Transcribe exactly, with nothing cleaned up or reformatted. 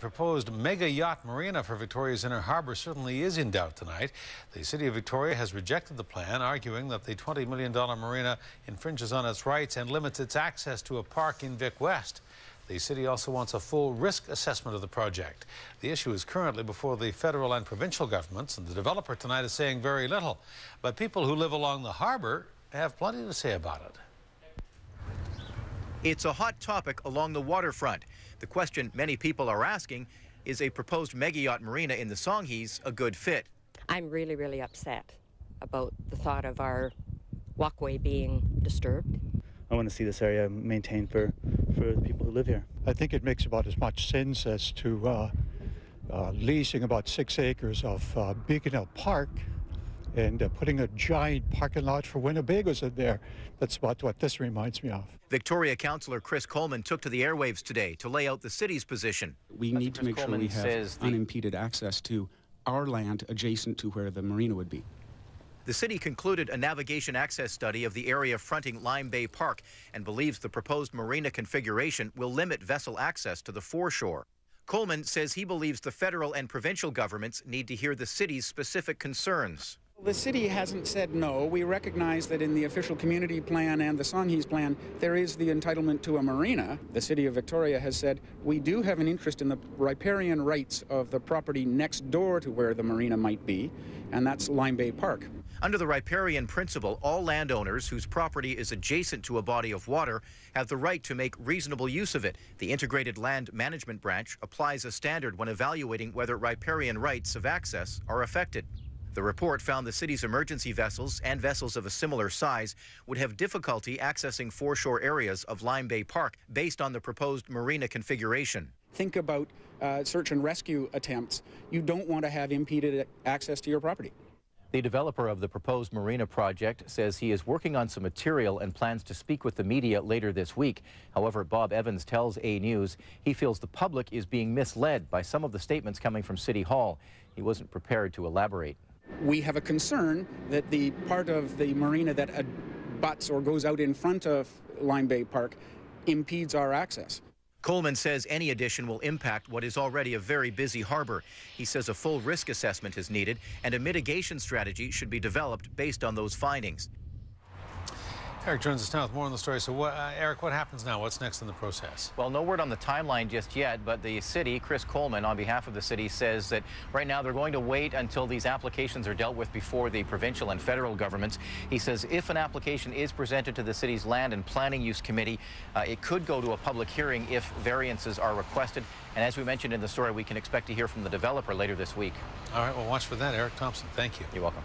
The proposed mega yacht marina for Victoria's Inner Harbor certainly is in doubt tonight. The City of Victoria has rejected the plan, arguing that the twenty million dollar marina infringes on its rights and limits its access to a park in Vic West. The city also wants a full risk assessment of the project. The issue is currently before the federal and provincial governments, and the developer tonight is saying very little. But people who live along the harbor have plenty to say about it. It's a hot topic along the waterfront. The question many people are asking is, a proposed mega-yacht marina in the Songhees a good fit? I'm really, really upset about the thought of our walkway being disturbed. I want to see this area maintained for, for the people who live here. I think it makes about as much sense as to uh, uh, leasing about six acres of uh, Beacon Hill Park and uh, putting a giant parking lot for Winnebagos in there. That's about what this reminds me of. Victoria Councillor Chris Coleman took to the airwaves today to lay out the city's position. We need to make sure we have unimpeded access to our land adjacent to where the marina would be. The city concluded a navigation access study of the area fronting Lime Bay Park and believes the proposed marina configuration will limit vessel access to the foreshore. Coleman says he believes the federal and provincial governments need to hear the city's specific concerns. The city hasn't said no. We recognize that in the official community plan and the Songhees plan, there is the entitlement to a marina. The City of Victoria has said we do have an interest in the riparian rights of the property next door to where the marina might be, and that's Lime Bay Park. Under the riparian principle, all landowners whose property is adjacent to a body of water have the right to make reasonable use of it. The Integrated Land Management Branch applies a standard when evaluating whether riparian rights of access are affected. The report found the city's emergency vessels and vessels of a similar size would have difficulty accessing foreshore areas of Lime Bay Park based on the proposed marina configuration. Think about uh, search and rescue attempts. You don't want to have impeded access to your property. The developer of the proposed marina project says he is working on some material and plans to speak with the media later this week. However, Bob Evans tells A News he feels the public is being misled by some of the statements coming from City Hall. He wasn't prepared to elaborate. We have a concern that the part of the marina that abuts or goes out in front of Lime Bay Park impedes our access. Coleman says any addition will impact what is already a very busy harbor. He says a full risk assessment is needed and a mitigation strategy should be developed based on those findings. Eric joins us now with more on the story. So, what, uh, Eric, what happens now? What's next in the process? Well, no word on the timeline just yet, but the city, Chris Coleman, on behalf of the city, says that right now they're going to wait until these applications are dealt with before the provincial and federal governments. He says if an application is presented to the city's Land and Planning Use Committee, uh, it could go to a public hearing if variances are requested. And as we mentioned in the story, we can expect to hear from the developer later this week. All right, well, watch for that. Eric Thompson, thank you. You're welcome.